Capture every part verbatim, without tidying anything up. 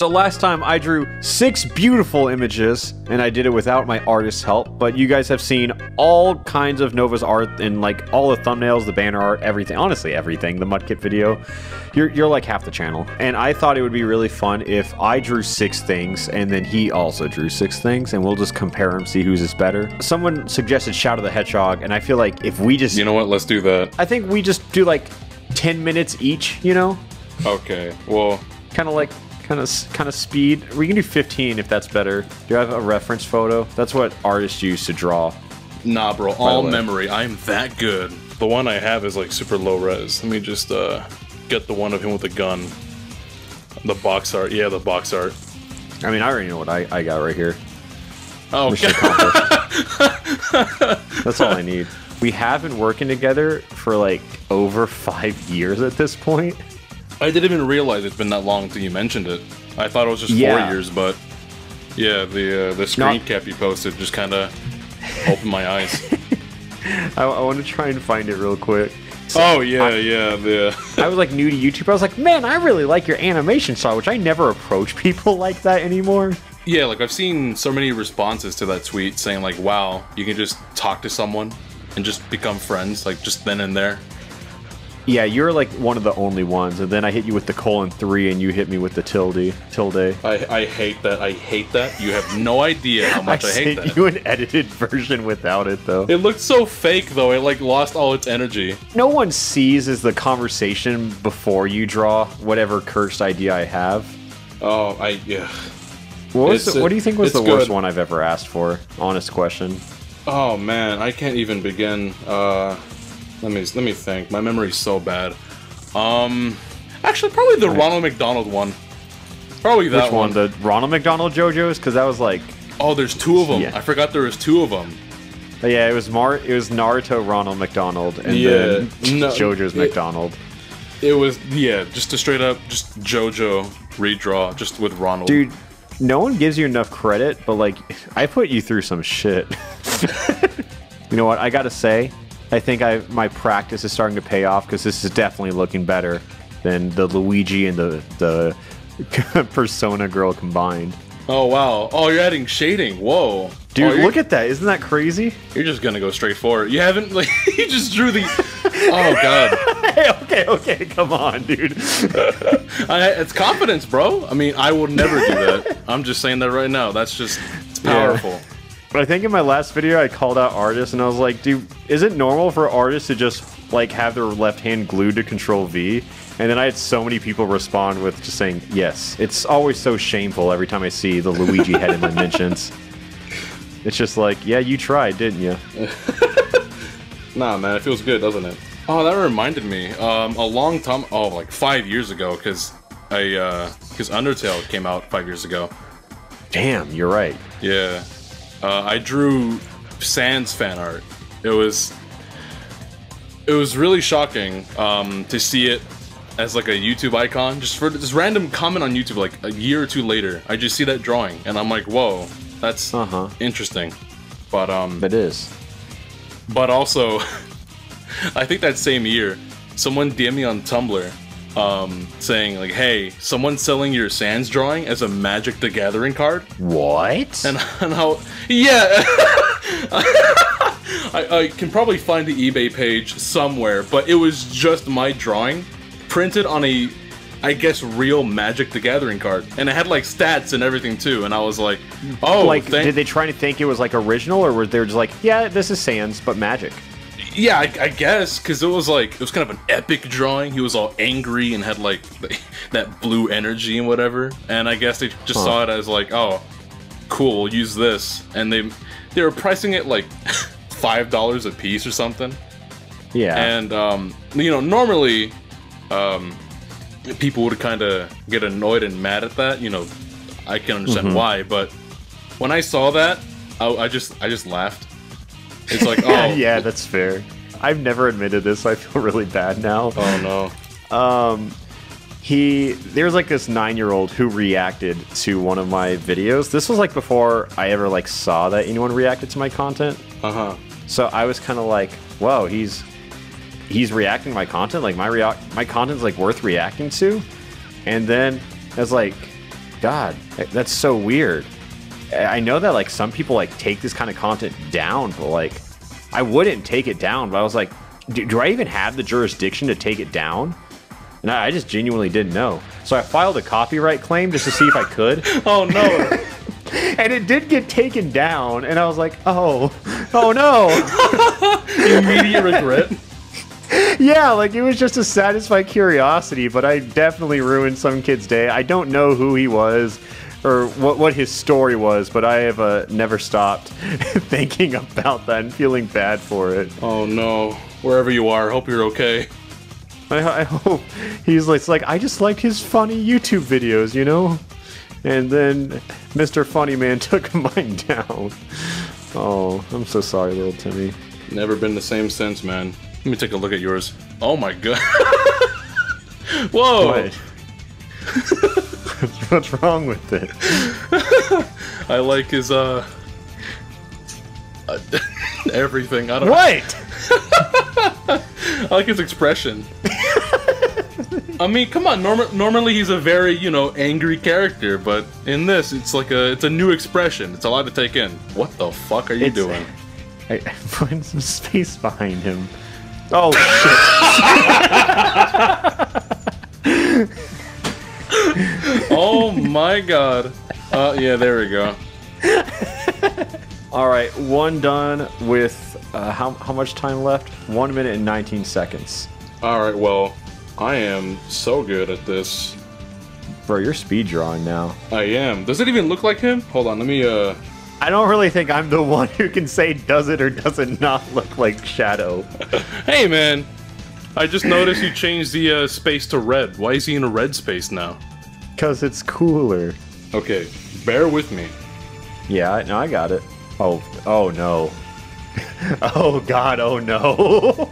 So last time I drew six beautiful images, and I did it without my artist's help, but you guys have seen all kinds of Nova's art in like all the thumbnails, the banner art, everything, honestly everything, the Mudkip video. You're, you're like half the channel. And I thought it would be really fun if I drew six things, and then he also drew six things, and we'll just compare them, see whose is better. Someone suggested Shadow of the Hedgehog, and I feel like if we just... You know what, let's do that. I think we just do like ten minutes each, you know? Okay, well... Kind of like... Kind of, kind of speed. We can do fifteen if that's better. Do you have a reference photo? That's what artists use to draw. Nah, bro. All memory. I'm that good. The one I have is like super low res. Let me just uh, get the one of him with the gun. The box art. Yeah, the box art. I mean, I already know what I, I got right here. Oh, okay. That's all I need. We have been working together for like over five years at this point. I didn't even realize it's been that long until you mentioned it. I thought it was just yeah. four years, but yeah, the uh, the screen Not cap you posted just kind of opened my eyes. I, I want to try and find it real quick. So oh yeah, I, yeah, yeah. I was like new to YouTube. I was like, man, I really like your animation style, which I never approach people like that anymore. Yeah, like I've seen so many responses to that tweet saying like, wow, you can just talk to someone and just become friends, like just then and there. Yeah, you're like one of the only ones, and then I hit you with the colon three, and you hit me with the tilde. Tilde. I, I hate that. I hate that. You have no idea how much I, I hate that. I sent you an edited version without it, though. It looked so fake, though. It like lost all its energy. No one sees is the conversation before you draw whatever cursed idea I have. Oh, I yeah. What was the, it, what do you think was the worst good. one I've ever asked for? Honest question. Oh man, I can't even begin. Uh. Let me let me think. My memory's so bad. Um, actually, probably the right. Ronald McDonald one. Probably that Which one. one. The Ronald McDonald JoJo's, because that was like. Oh, there's two of them. Yeah. I forgot there was two of them. But yeah, it was Mar. It was Naruto Ronald McDonald and yeah, then no, JoJo's it, McDonald. It was yeah, just a straight up just JoJo redraw just with Ronald. Dude, no one gives you enough credit, but like I put you through some shit. You know what? I gotta say. I think I my practice is starting to pay off because this is definitely looking better than the Luigi and the the Persona girl combined. Oh wow! Oh, you're adding shading. Whoa, dude, oh, look at that! Isn't that crazy? You're just gonna go straight for it. You haven't like you just drew the. Oh god. Hey, okay, okay, come on, dude. I, it's confidence, bro. I mean, I would never do that. I'm just saying that right now. That's just it's powerful. Yeah. But I think in my last video, I called out artists, and I was like, dude, is it normal for artists to just, like, have their left hand glued to control V? And then I had so many people respond with just saying, yes. It's always so shameful every time I see the Luigi head in my mentions. It's just like, yeah, you tried, didn't you? Nah, man, it feels good, doesn't it? Oh, that reminded me. Um, a long time... Oh, like, five years ago, because I, uh... Because Undertale came out five years ago. Damn, you're right. Yeah. Uh, I drew Sans fan art. It was it was really shocking um, to see it as like a YouTube icon. Just for this random comment on YouTube, like a year or two later, I just see that drawing, and I'm like, whoa, that's uh-huh. interesting. But um, it is. But also, I think that same year, someone D M'd me on Tumblr, um, saying like, hey, someone's selling your Sans drawing as a Magic the Gathering card. What? And, and I'll, yeah, I, I can probably find the eBay page somewhere, but it was just my drawing printed on a, I guess, real Magic the Gathering card. And it had like stats and everything too, and I was like, oh, like, did they try to think it was like original, or were they just like, yeah, this is Sans, but Magic? Yeah, I, I guess, because it was like, it was kind of an epic drawing. He was all angry and had like that blue energy and whatever. And I guess they just huh. saw it as like, oh, cool, we'll use this. And they they were pricing it like five dollars a piece or something. Yeah. And, um, you know, normally um, people would kind of get annoyed and mad at that. You know, I can understand mm-hmm. why. But when I saw that, I, I just I just laughed. It's like, oh. Yeah, that's fair. I've never admitted this, so I feel really bad now. Oh, no. Um, he, there's like this nine-year-old who reacted to one of my videos. This was like before I ever like saw that anyone reacted to my content. Uh-huh. So I was kind of like, whoa, he's, he's reacting to my content? Like, my, rea my content's like worth reacting to? And then I was like, God, that's so weird. I know that like some people like take this kind of content down, but like I wouldn't take it down. But I was like, do, do I even have the jurisdiction to take it down? And I, I just genuinely didn't know. So I filed a copyright claim just to see if I could. Oh no. And it did get taken down, and I was like, oh, oh no. Immediate regret. Yeah, like it was just to satisfy curiosity, but I definitely ruined some kid's day. I don't know who he was or what what his story was, but I have uh, never stopped thinking about that and feeling bad for it. Oh no. Wherever you are, hope you're okay. I, I hope he's like, it's like, I just liked his funny YouTube videos, you know? And then Mister Funny Man took mine down. Oh, I'm so sorry, little Timmy. Never been the same since, man. Let me take a look at yours. Oh my god. Whoa! What's wrong with it? I like his, uh... uh everything. I don't right. know. I like his expression. I mean, come on. Norm normally, he's a very, you know, angry character, but in this, it's like a, it's a new expression. It's a lot to take in. What the fuck are you it's, doing? I, I put some space behind him. Oh shit! Oh my god! Uh, yeah, there we go. All right, one done with uh, how how much time left? One minute and nineteen seconds. All right, well. I am so good at this. Bro, you're speed drawing now. I am. Does it even look like him? Hold on, let me, uh... I don't really think I'm the one who can say does it or does it not look like Shadow. Hey, man. I just noticed you changed the uh, space to red. Why is he in a red space now? Because it's cooler. Okay, bear with me. Yeah, no, I got it. Oh, oh no. Oh, God, oh no.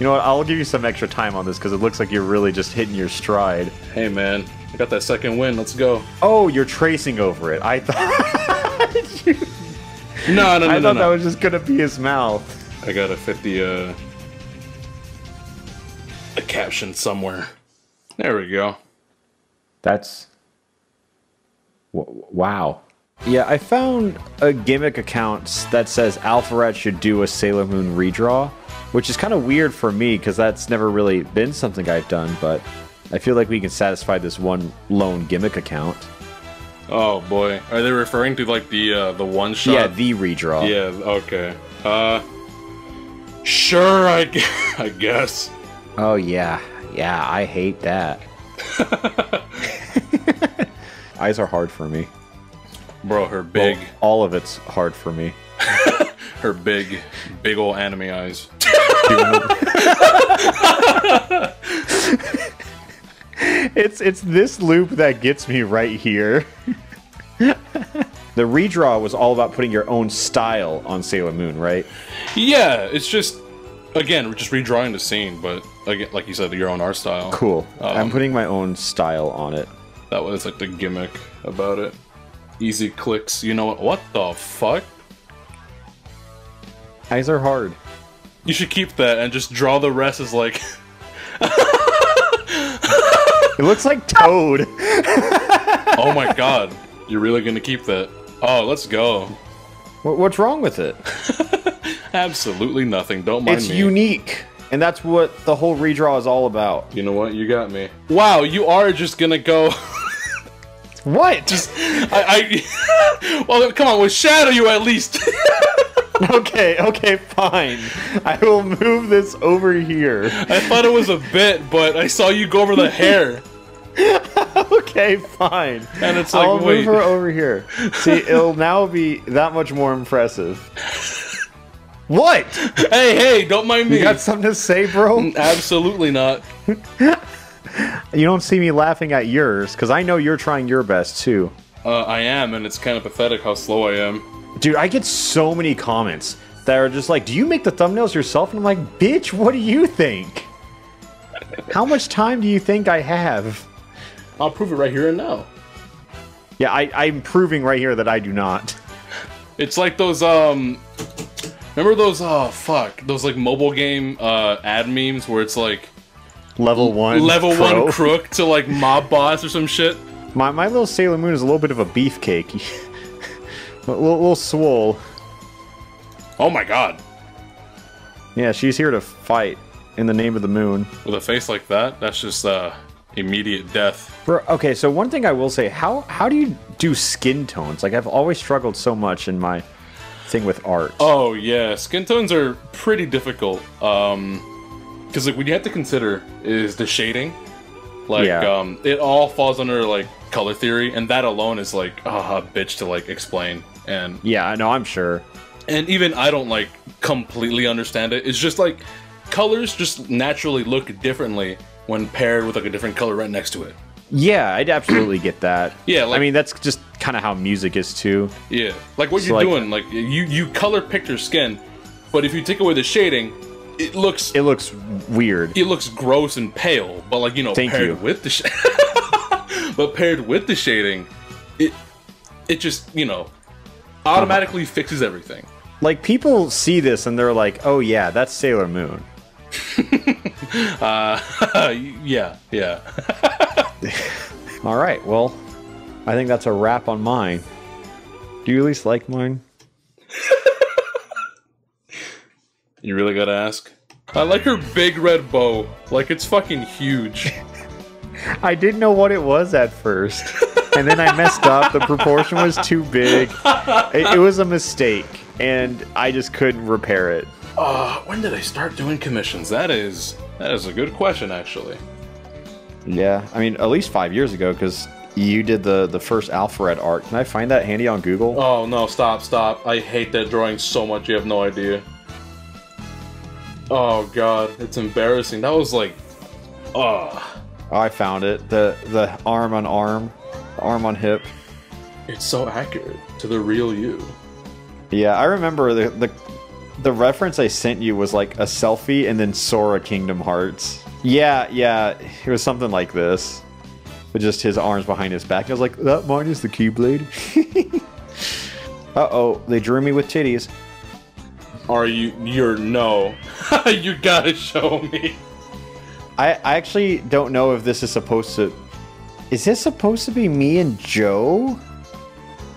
You know what, I'll give you some extra time on this because it looks like you're really just hitting your stride. Hey man, I got that second win, let's go. Oh, you're tracing over it. I thought... you... No, no, no, I no, thought no. that was just going to be his mouth. I got a fifty, uh... a caption somewhere. There we go. That's... W wow. Yeah, I found a gimmick account that says Alpharad should do a Sailor Moon redraw. Which is kind of weird for me, because that's never really been something I've done, but I feel like we can satisfy this one lone gimmick account. Oh boy. Are they referring to, like, the uh, the one-shot? Yeah, the redraw. Yeah, okay. Uh, sure, I, gu I guess. Oh yeah. Yeah, I hate that. Eyes are hard for me. Bro, her big... Well, all of it's hard for me. Her big, big ol' anime eyes. it's it's this loop that gets me right here. The redraw was all about putting your own style on Sailor Moon, right? Yeah, it's just, again, we're just redrawing the scene, but like, like you said, your own art style. Cool. Um, I'm putting my own style on it. That was like the gimmick about it. Easy clicks. You know what? What the fuck? Eyes are hard. You should keep that and just draw the rest as like... It looks like Toad. Oh my god. You're really gonna keep that. Oh, let's go. What's wrong with it? Absolutely nothing. Don't mind me. It's unique. And that's what the whole redraw is all about. You know what? You got me. Wow, you are just gonna go... What? Just... I... I... Well, come on. We'll shadow you at least. Okay, okay, fine. I will move this over here. I thought it was a bit, but I saw you go over the hair. Okay, fine. And it's like, I'll wait. Move her over here. See, it'll now be that much more impressive. What? Hey, hey, don't mind me. You got something to say, bro? Absolutely not. You don't see me laughing at yours, because I know you're trying your best, too. Uh, I am, and it's kind of pathetic how slow I am. Dude, I get so many comments that are just like, do you make the thumbnails yourself? And I'm like, bitch, what do you think? How much time do you think I have? I'll prove it right here and now. Yeah, I, I'm proving right here that I do not. It's like those, um... Remember those, oh, fuck. Those, like, mobile game uh, ad memes where it's like... Level one Level one crook to, like, mob boss or some shit? My, my little Sailor Moon is a little bit of a beefcake. a little, little swole. Oh my god. Yeah, she's here to fight in the name of the moon. With a face like that, that's just uh, immediate death. Bro, okay, so one thing I will say, how how do you do skin tones? Like, I've always struggled so much in my thing with art. Oh, yeah. Skin tones are pretty difficult. Um... Because like, what you have to consider is the shading. Like, yeah. um, it all falls under, like, color theory, and that alone is, like, ah, bitch to, like, explain. And yeah, I know, I'm sure. And even I don't, like, completely understand it. It's just, like, colors just naturally look differently when paired with, like, a different color right next to it. Yeah, I'd absolutely get that. Yeah, like, I mean, that's just kind of how music is, too. Yeah, like, what so, you're like, doing, like, you, you color pick your skin, but if you take away the shading... It looks... It looks weird. It looks gross and pale, but, like, you know, Thank paired you. with the... Sh but paired with the shading, it it just, you know, automatically uh -huh. fixes everything. Like, people see this and they're like, oh, yeah, that's Sailor Moon. uh, yeah, yeah. All right, well, I think that's a wrap on mine. Do you at least like mine? You really gotta ask? I like her big red bow. Like, it's fucking huge. I didn't know what it was at first. And then I messed up. The proportion was too big. It, it was a mistake. And I just couldn't repair it. Uh, when did I start doing commissions? That is... That is a good question, actually. Yeah. I mean, at least five years ago, because you did the, the first Alpharad art. Can I find that handy on Google? Oh, no. Stop, stop. I hate that drawing so much. You have no idea. Oh god, it's embarrassing. That was like, ugh. I found it. The the arm on arm, arm on hip. It's so accurate to the real you. Yeah, I remember the the the reference I sent you was like a selfie and then Sora Kingdom Hearts. Yeah, yeah, it was something like this, with just his arms behind his back. I was like, that mine is the Keyblade. uh oh, they drew me with titties. Are you? You're no. You gotta show me. I I actually don't know if this is supposed to. Is this supposed to be me and Joe?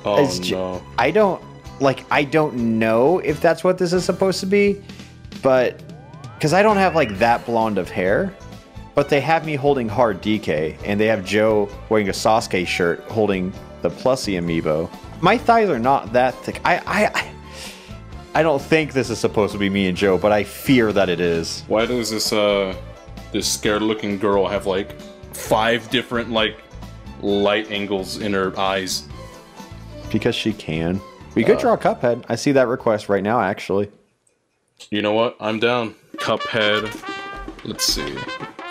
Oh is no. Jo I don't like. I don't know if that's what this is supposed to be, but because I don't have like that blonde of hair, but they have me holding hard D K, and they have Joe wearing a Sasuke shirt holding the Plushie amiibo. My thighs are not that thick. I I. I I don't think this is supposed to be me and Joe, but I fear that it is. Why does this uh, this scared-looking girl have like five different like light angles in her eyes? Because she can. We uh, could draw Cuphead. I see that request right now, actually. You know what? I'm down. Cuphead. Let's see.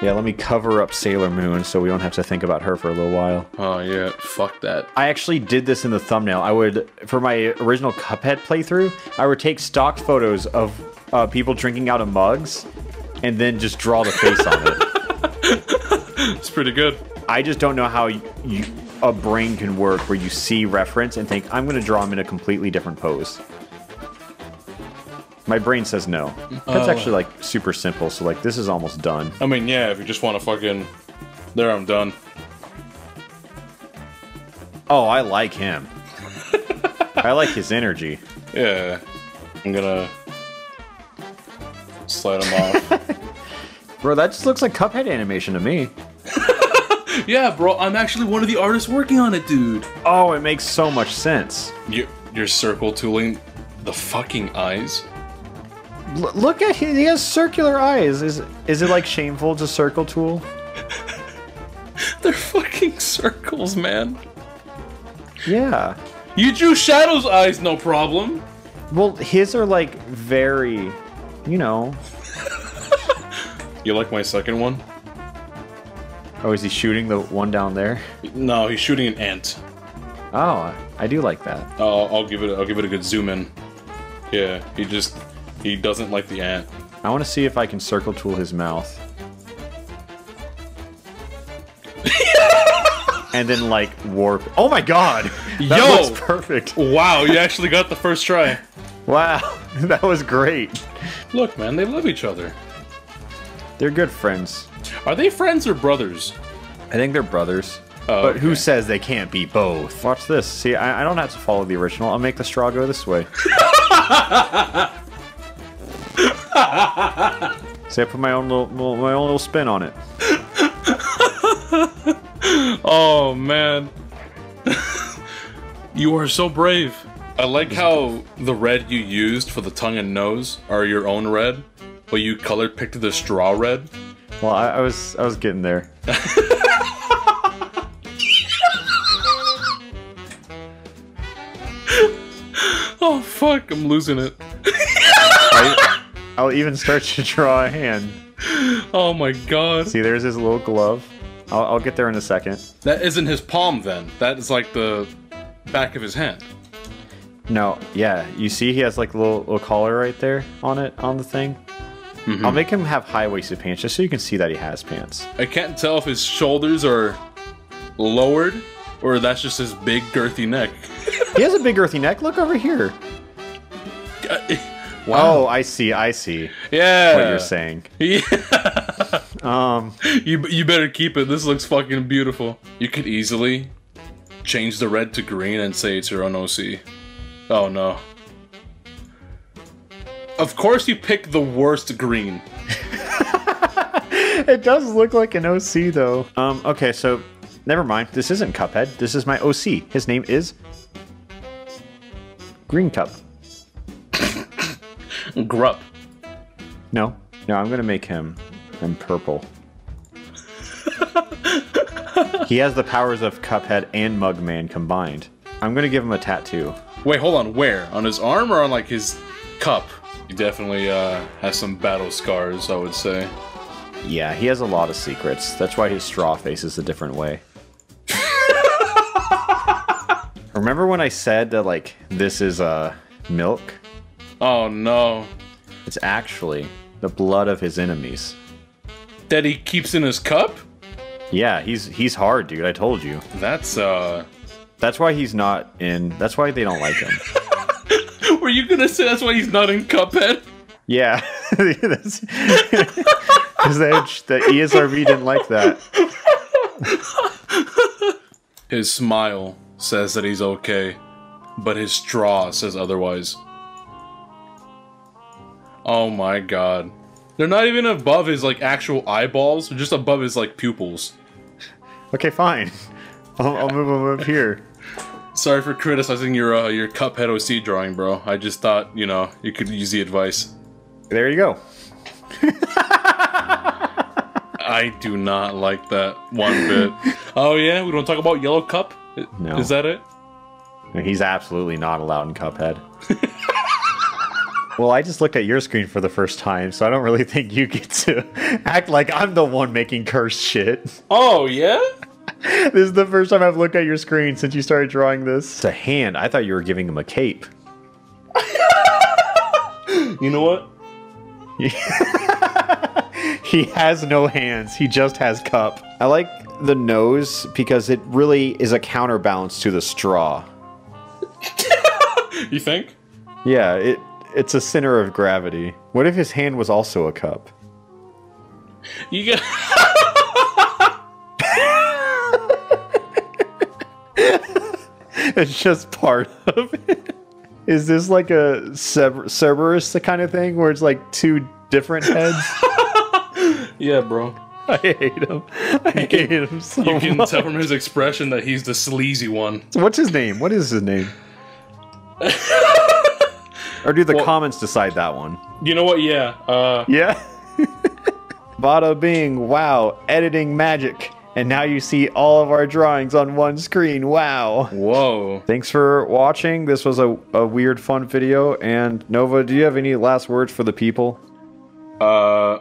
Yeah, let me cover up Sailor Moon so we don't have to think about her for a little while. Oh, yeah. Fuck that. I actually did this in the thumbnail. I would, for my original Cuphead playthrough, I would take stock photos of uh, people drinking out of mugs and then just draw the face on it. It's pretty good. I just don't know how you, you, a brain can work where you see reference and think, I'm going to draw him in a completely different pose. My brain says no. That's uh, actually, like, super simple, so, like, this is almost done. I mean, yeah, if you just want to fucking... There, I'm done. Oh, I like him. I like his energy. Yeah. I'm gonna... slide him off. Bro, that just looks like Cuphead animation to me. Yeah, bro, I'm actually one of the artists working on it, dude. Oh, it makes so much sense. You, you're circle tooling the fucking eyes? L look at him, he has circular eyes. Is is it like shameful to circle tool? They're fucking circles, man. Yeah. You drew Shadow's eyes, no problem. Well, his are like very, you know. You like my second one? Oh, is he shooting the one down there? No, he's shooting an ant. Oh, I do like that. Oh, I'll give it. I'll give it a good zoom in. Yeah, he just. He doesn't like the ant. I want to see if I can circle tool his mouth. And then, like, warp. Oh my god! That Yo! Looks perfect. Wow, you actually got the first try. Wow, that was great. Look, man, they love each other. They're good friends. Are they friends or brothers? I think they're brothers. Oh, but okay. Who says they can't be both? Watch this. See, I, I don't have to follow the original. I'll make the straw go this way. See, I put my own little, little my own little spin on it. Oh man, you are so brave. I like how the red you used for the tongue and nose are your own red, but you color picked the straw red. Well, I, I was I was getting there. Oh fuck, I'm losing it. I, I'll even start to draw a hand. Oh my god. See, there's his little glove. I'll, I'll get there in a second. That isn't his palm then. That is like the back of his hand. No, yeah. You see he has like a little, little collar right there on it, on the thing. Mm-hmm. I'll make him have high-waisted pants just so you can see that he has pants. I can't tell if his shoulders are lowered or that's just his big girthy neck. He has a big girthy neck. Look over here. Wow. Oh, I see. I see. Yeah. What you're saying. Yeah. um. You you better keep it. This looks fucking beautiful. You could easily change the red to green and say it's your own O C. Oh no. Of course you picked the worst green. It does look like an O C though. Um. Okay. So, never mind. This isn't Cuphead. This is my O C. His name is Green Cup. Grup. No. No, I'm going to make him from purple. He has the powers of Cuphead and Mugman combined. I'm going to give him a tattoo. Wait, hold on. Where? On his arm or on, like, his cup? He definitely uh, has some battle scars, I would say. Yeah, he has a lot of secrets. That's why his straw face is a different way. Remember when I said that, like, this is uh, milk? Oh no. It's actually the blood of his enemies. That he keeps in his cup? Yeah, he's he's hard, dude. I told you. That's uh That's why he's not in that's why they don't like him. Were you gonna say that's why he's not in Cuphead? Yeah. Because the E S R B didn't like that. His smile says that he's okay, but his straw says otherwise. Oh my god. They're not even above his, like, actual eyeballs. They're just above his, like, pupils. Okay, fine. I'll, I'll move him up here. Sorry for criticizing your, uh, your Cuphead O C drawing, bro. I just thought, you know, you could use the advice. There you go. I do not like that one bit. Oh, yeah? We don't talk about Yellow Cup? No. Is that it? He's absolutely not allowed in Cuphead. Well, I just looked at your screen for the first time, so I don't really think you get to act like I'm the one making cursed shit. Oh, yeah? This is the first time I've looked at your screen since you started drawing this. It's a hand. I thought you were giving him a cape. You know what? He has no hands. He just has cup. I like the nose because it really is a counterbalance to the straw. You think? Yeah, it... It's a center of gravity. What if his hand was also a cup? You got. It's just part of it. Is this like a Cer Cerberus the kind of thing where it's like two different heads? Yeah, bro. I hate him. I can, hate him so much. You can much. tell from his expression that he's the sleazy one. What's his name? What is his name? Or do the well, comments decide that one? You know what? Yeah. Uh... Yeah. Bada bing. Wow. Editing magic. And now you see all of our drawings on one screen. Wow. Whoa. Thanks for watching. This was a, a weird, fun video. And Nova, do you have any last words for the people? Uh...